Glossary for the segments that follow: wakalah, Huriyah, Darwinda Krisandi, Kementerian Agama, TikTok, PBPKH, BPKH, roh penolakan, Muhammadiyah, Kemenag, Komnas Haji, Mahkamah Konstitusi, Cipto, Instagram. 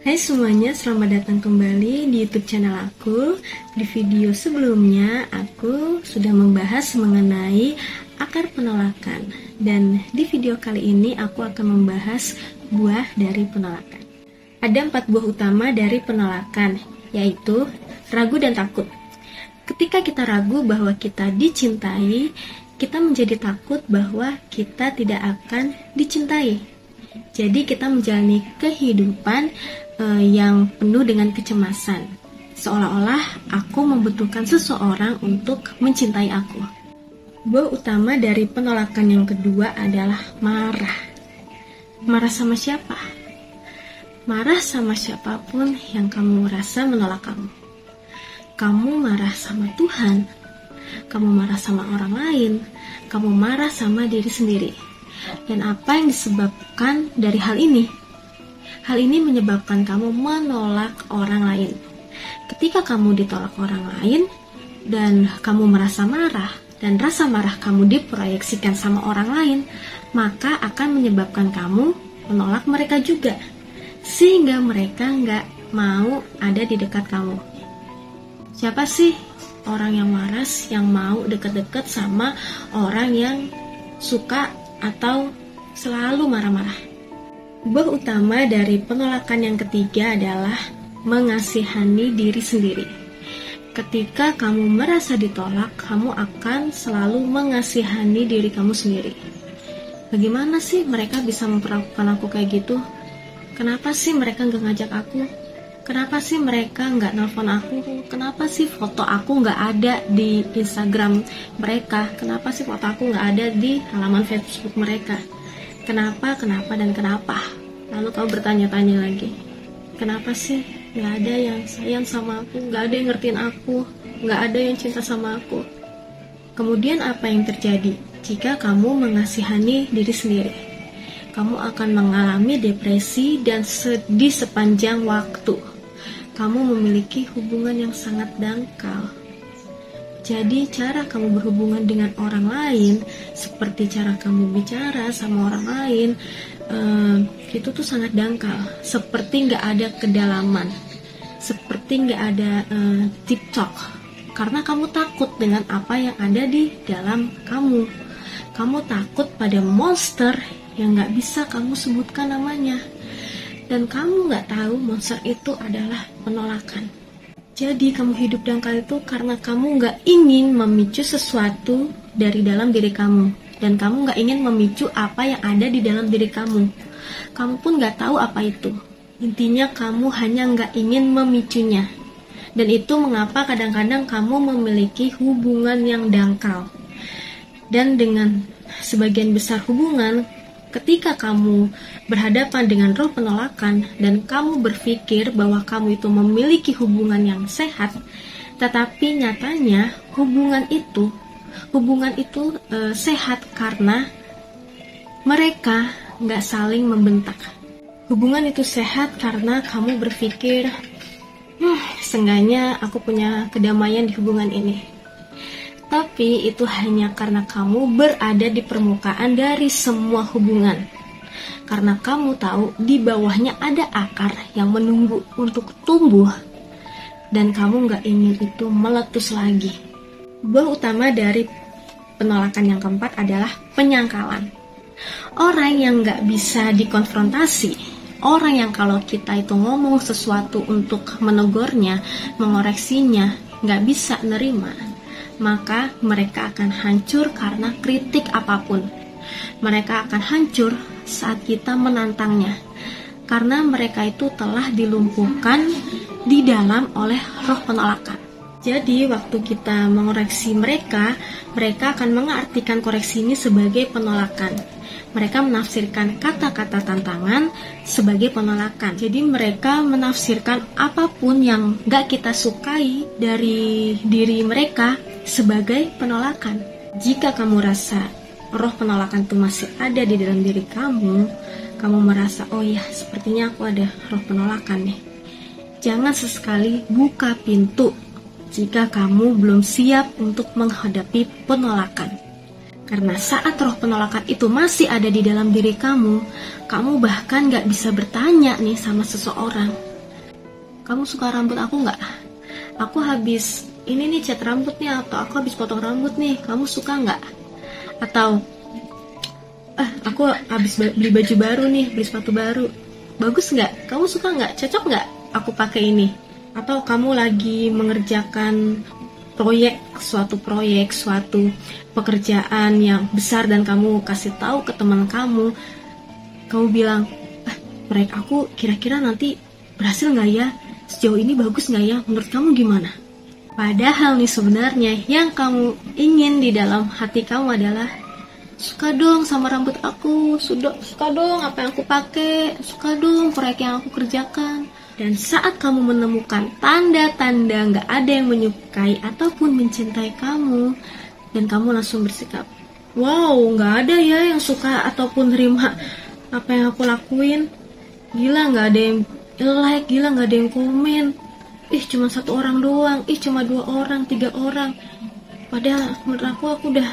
Hai semuanya, selamat datang kembali di YouTube channel aku. Di video sebelumnya aku sudah membahas mengenai akar penolakan, dan di video kali ini aku akan membahas buah dari penolakan. Ada 4 buah utama dari penolakan, yaitu ragu dan takut. Ketika kita ragu bahwa kita dicintai, kita menjadi takut bahwa kita tidak akan dicintai. Jadi kita menjalani kehidupan yang penuh dengan kecemasan, seolah-olah aku membutuhkan seseorang untuk mencintai aku. Buah utama dari penolakan yang kedua adalah marah. Marah sama siapa? Marah sama siapapun yang kamu rasa menolak kamu. Kamu marah sama Tuhan, kamu marah sama orang lain, kamu marah sama diri sendiri. Dan apa yang disebabkan dari hal ini? Hal ini menyebabkan kamu menolak orang lain. Ketika kamu ditolak orang lain dan kamu merasa marah, dan rasa marah kamu diproyeksikan sama orang lain, maka akan menyebabkan kamu menolak mereka juga, sehingga mereka nggak mau ada di dekat kamu. Siapa sih orang yang waras yang mau deket-deket sama orang yang suka atau selalu marah-marah? Buah utama dari penolakan yang ketiga adalah mengasihani diri sendiri. Ketika kamu merasa ditolak, kamu akan selalu mengasihani diri kamu sendiri. Bagaimana sih mereka bisa memperlakukan aku kayak gitu? Kenapa sih mereka nggak ngajak aku? Kenapa sih mereka nggak nelfon aku? Kenapa sih foto aku nggak ada di Instagram mereka? Kenapa sih foto aku nggak ada di halaman Facebook mereka? Kenapa, kenapa, dan kenapa? Lalu kamu bertanya-tanya lagi, kenapa sih nggak ada yang sayang sama aku? Nggak ada yang ngertiin aku? Nggak ada yang cinta sama aku? Kemudian apa yang terjadi jika kamu mengasihani diri sendiri? Kamu akan mengalami depresi dan sedih sepanjang waktu. Kamu memiliki hubungan yang sangat dangkal. Jadi cara kamu berhubungan dengan orang lain, seperti cara kamu bicara sama orang lain, itu tuh sangat dangkal. Seperti nggak ada kedalaman, seperti nggak ada TikTok. Karena kamu takut dengan apa yang ada di dalam kamu. Kamu takut pada monster yang nggak bisa kamu sebutkan namanya. Dan kamu nggak tahu monster itu adalah penolakan. Jadi kamu hidup dangkal itu karena kamu nggak ingin memicu sesuatu dari dalam diri kamu, dan kamu nggak ingin memicu apa yang ada di dalam diri kamu. Kamu pun nggak tahu apa itu. Intinya kamu hanya nggak ingin memicunya. Dan itu mengapa kadang-kadang kamu memiliki hubungan yang dangkal. Dan dengan sebagian besar hubungan, ketika kamu berhadapan dengan roh penolakan dan kamu berpikir bahwa kamu itu memiliki hubungan yang sehat, tetapi nyatanya hubungan itu sehat karena mereka nggak saling membentak. Hubungan itu sehat karena kamu berpikir, seenggaknya aku punya kedamaian di hubungan ini. Tapi itu hanya karena kamu berada di permukaan dari semua hubungan. Karena kamu tahu di bawahnya ada akar yang menunggu untuk tumbuh. Dan kamu gak ingin itu meletus lagi. Buah utama dari penolakan yang keempat adalah penyangkalan. Orang yang gak bisa dikonfrontasi. Orang yang kalau kita itu ngomong sesuatu untuk menegurnya, mengoreksinya, gak bisa nerima, maka mereka akan hancur karena kritik apapun. Mereka akan hancur saat kita menantangnya, karena mereka itu telah dilumpuhkan di dalam oleh roh penolakan. Jadi waktu kita mengoreksi mereka, mereka akan mengartikan koreksi ini sebagai penolakan. Mereka menafsirkan kata-kata tantangan sebagai penolakan. Jadi mereka menafsirkan apapun yang gak kita sukai dari diri mereka sebagai penolakan. Jika kamu rasa roh penolakan itu masih ada di dalam diri kamu, kamu merasa, oh ya, sepertinya aku ada roh penolakan nih. Jangan sesekali buka pintu jika kamu belum siap untuk menghadapi penolakan. Karena saat roh penolakan itu masih ada di dalam diri kamu bahkan gak bisa bertanya nih sama seseorang. kamu suka rambut aku nggak? Aku habis ini nih cat rambut nih, atau aku habis potong rambut nih, kamu suka nggak? Atau aku habis beli baju baru nih, beli sepatu baru, bagus nggak? Kamu suka nggak? Cocok nggak aku pakai ini? Atau kamu lagi mengerjakan proyek, suatu pekerjaan yang besar dan kamu kasih tahu ke teman kamu, kamu bilang, proyek aku kira-kira nanti berhasil nggak ya? Sejauh ini bagus nggak ya? Menurut kamu gimana? Padahal nih sebenarnya yang kamu ingin di dalam hati kamu adalah, suka dong sama rambut aku, suka dong apa yang aku pakai, suka dong proyek yang aku kerjakan. Dan saat kamu menemukan tanda-tanda nggak ada yang menyukai ataupun mencintai kamu, dan kamu langsung bersikap, wow, nggak ada ya yang suka ataupun nerima apa yang aku lakuin. Gila, nggak ada yang like, gila nggak ada yang komen. Ih, cuma satu orang doang, ih cuma dua orang, tiga orang. Padahal menurut aku udah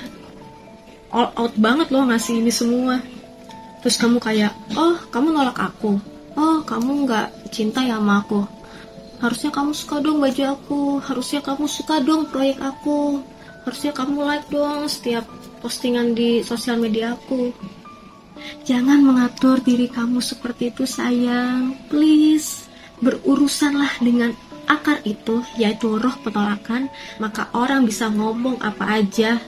all out banget loh ngasih ini semua. Terus kamu kayak, oh kamu nolak aku, oh kamu nggak cinta ya sama aku, harusnya kamu suka dong baju aku, harusnya kamu suka dong proyek aku, harusnya kamu like dong setiap postingan di sosial media aku. Jangan mengatur diri kamu seperti itu sayang, please. Berurusanlah dengan akar itu, yaitu roh penolakan. Maka orang bisa ngomong apa aja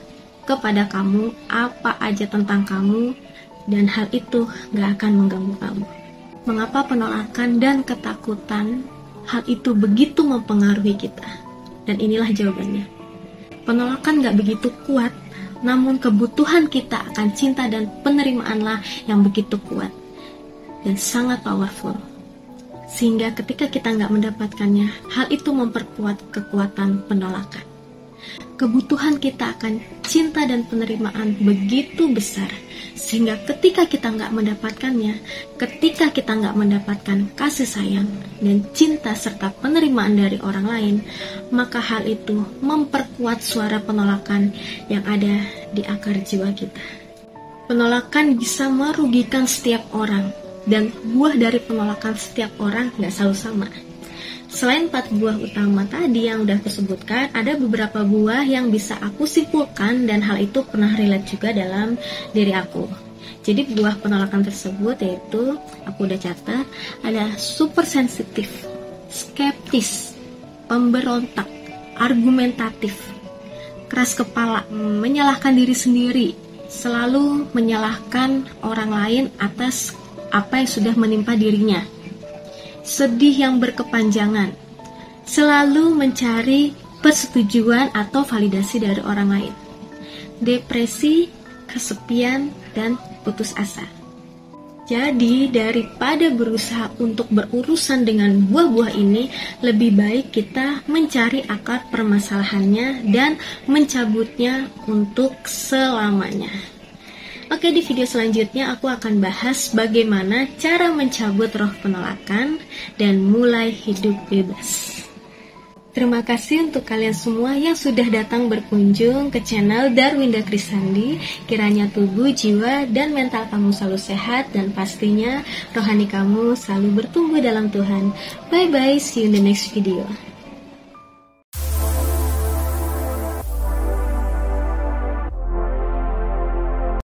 kepada kamu, apa aja tentang kamu, dan hal itu gak akan mengganggu kamu. Mengapa penolakan dan ketakutan, hal itu begitu mempengaruhi kita? Dan inilah jawabannya. Penolakan gak begitu kuat, namun kebutuhan kita akan cinta dan penerimaanlah yang begitu kuat dan sangat powerful. Sehingga ketika kita gak mendapatkannya, hal itu memperkuat kekuatan penolakan. Kebutuhan kita akan cinta dan penerimaan begitu besar, sehingga ketika kita gak mendapatkannya, ketika kita gak mendapatkan kasih sayang dan cinta serta penerimaan dari orang lain, maka hal itu memperkuat suara penolakan yang ada di akar jiwa kita. Penolakan bisa merugikan setiap orang, dan buah dari penolakan setiap orang gak selalu sama. Selain 4 buah utama tadi yang udah aku sebutkan, ada beberapa buah yang bisa aku simpulkan, dan hal itu pernah relate juga dalam diri aku. Jadi buah penolakan tersebut yaitu, aku udah catat, ada super sensitif, skeptis, pemberontak, argumentatif, keras kepala, menyalahkan diri sendiri, selalu menyalahkan orang lain atas apa yang sudah menimpa dirinya, sedih yang berkepanjangan, selalu mencari persetujuan atau validasi dari orang lain, depresi, kesepian, dan putus asa. Jadi daripada berusaha untuk berurusan dengan buah-buah ini, lebih baik kita mencari akar permasalahannya dan mencabutnya untuk selamanya. Oke, di video selanjutnya aku akan bahas bagaimana cara mencabut roh penolakan dan mulai hidup bebas. Terima kasih untuk kalian semua yang sudah datang berkunjung ke channel Darwinda Krisandi. Kiranya tubuh, jiwa, dan mental kamu selalu sehat, dan pastinya rohani kamu selalu bertumbuh dalam Tuhan. Bye-bye, see you in the next video.